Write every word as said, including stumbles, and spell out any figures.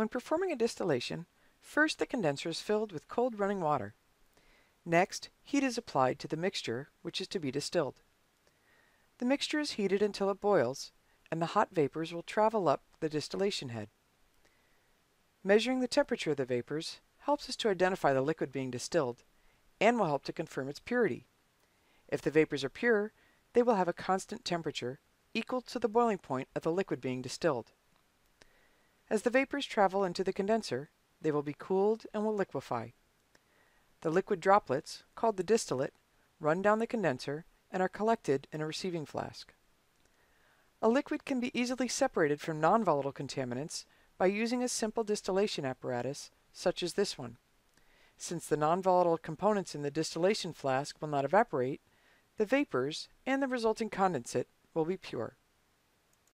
When performing a distillation, first the condenser is filled with cold running water. Next, heat is applied to the mixture which is to be distilled. The mixture is heated until it boils, and the hot vapors will travel up the distillation head. Measuring the temperature of the vapors helps us to identify the liquid being distilled and will help to confirm its purity. If the vapors are pure, they will have a constant temperature equal to the boiling point of the liquid being distilled. As the vapors travel into the condenser, they will be cooled and will liquefy. The liquid droplets, called the distillate, run down the condenser and are collected in a receiving flask. A liquid can be easily separated from non-volatile contaminants by using a simple distillation apparatus such as this one. Since the non-volatile components in the distillation flask will not evaporate, the vapors and the resulting condensate will be pure.